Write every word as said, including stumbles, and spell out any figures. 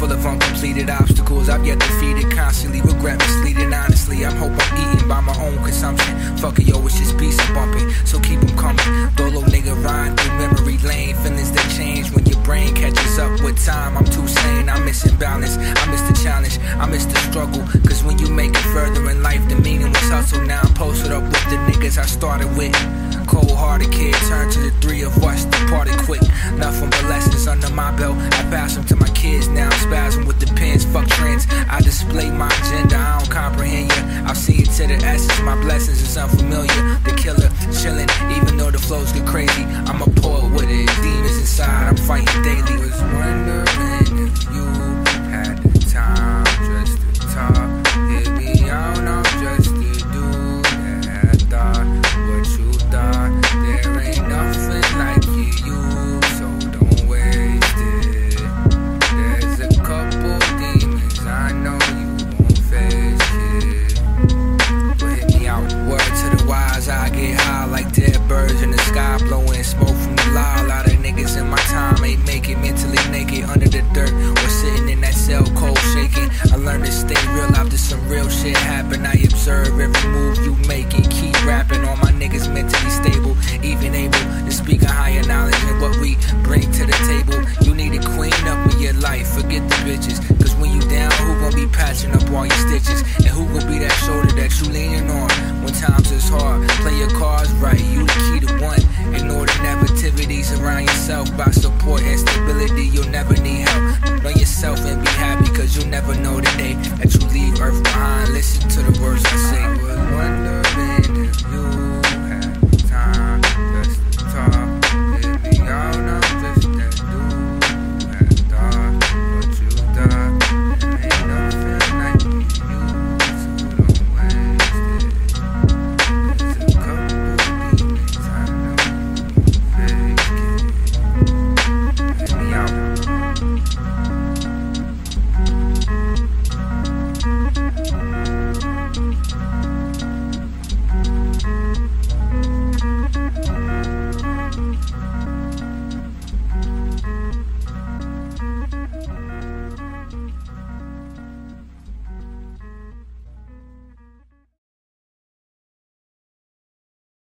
full of uncompleted obstacles I've yet defeated, constantly regret misleading. Honestly, I'm hope I'm eating by my own consumption. Fuck it, yo, it's just beats I'm bumping, so keep them coming. Dolo nigga rhyme through memory lane. Feelings that change when your brain catches up with time. I'm too sane, I'm missing balance. I miss the challenge, I miss the struggle. Cause when you make it further in life, the meaning was hustle. Now I'm posted up with the niggas I started with. Cold-hearted kid turned to the three of us, departed quick. Nothing but lessons under my belt. I pass them to my kids now. I'm spazzing with the pins, fuck trends. I display my agenda, I don't comprehend ya. I'll see it to the essence. My blessings is unfamiliar. The killer chilling, even though the flows get crazy. I'm a poet with it. Demons inside, I'm fighting daily. I was wondering if you had the time just to talk. Hit me out, I'm just a dude that thought what you thought. There ain't nothing like you. I get high like dead birds in the sky, blowing smoke from the lie. A lot of niggas in my time ain't making mentally naked under the dirt or sitting in that cell cold shaking. I learned to stay real after some real shit happen. I observe every move you make and keep rapping. All my niggas mentally stable, even able to speak a higher knowledge and what we bring to the table. You need to clean up in your life, forget the bitches. Cause when you down, who gon' be patching up all your stitches? And who gon' be that shoulder that you leaning on when times is hard? Play your cards right, you the key to one. Ignore the negativities around yourself. By support and stability, you'll never need help. Know yourself and be happy, cause you'll never know the day that you leave earth behind. Listen to the words I say.